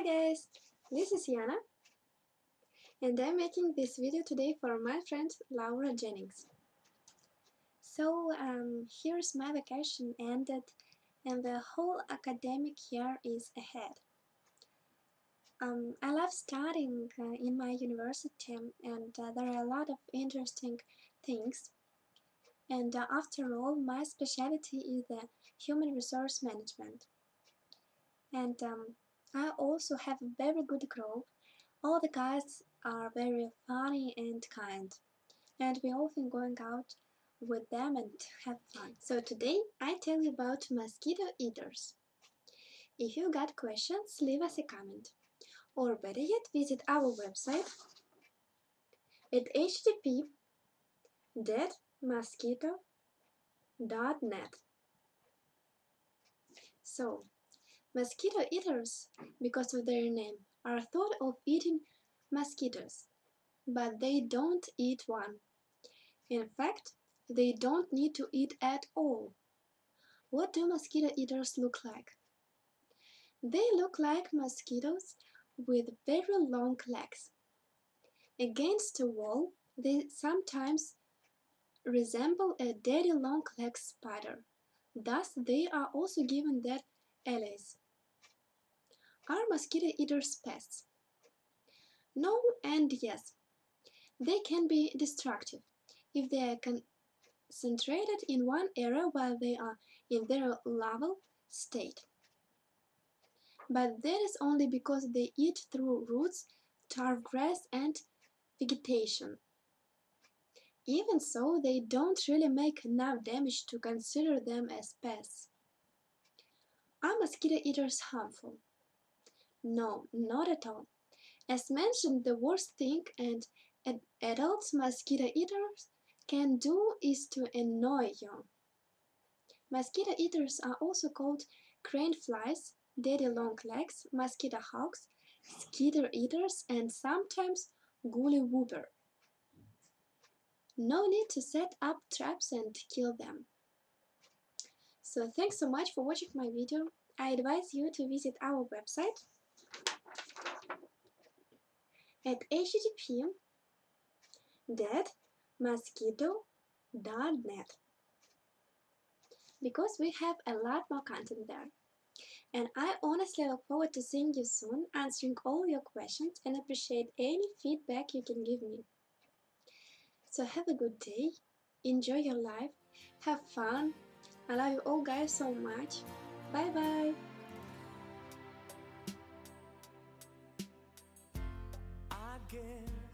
Hi guys, this is Yana and I'm making this video today for my friend Laura Jennings. So here's my vacation ended and the whole academic year is ahead. I love studying in my university and there are a lot of interesting things, and after all my specialty is the human resource management, and I also have a very good group. All the guys are very funny and kind, and we often going out with them and have fun. So today I tell you about mosquito eaters. If you got questions, leave us a comment, or better yet, visit our website at http://deadmosquito.net. So mosquito eaters, because of their name, are thought of eating mosquitoes, but they don't eat one. In fact, they don't need to eat at all. What do mosquito eaters look like? They look like mosquitoes with very long legs. Against a wall, they sometimes resemble a very long-legged spider. Thus, they are also given that alias. Are mosquito eaters pests? No and yes. They can be destructive if they are concentrated in one area while they are in their larval state. But that is only because they eat through roots, turf grass and vegetation. Even so, they don't really make enough damage to consider them as pests. Are mosquito eaters harmful? No, not at all. As mentioned, the worst thing an adult mosquito eaters can do is to annoy you. Mosquito eaters are also called crane flies, daddy long legs, mosquito hawks, skeeter eaters, and sometimes gully whooper. No need to set up traps and kill them. So thanks so much for watching my video. I advise you to visit our website at http://deadmosquito.net, because we have a lot more content there. And I honestly look forward to seeing you soon, answering all your questions, and appreciate any feedback you can give me. So have a good day, enjoy your life, have fun. I love you all guys so much. Bye bye. I get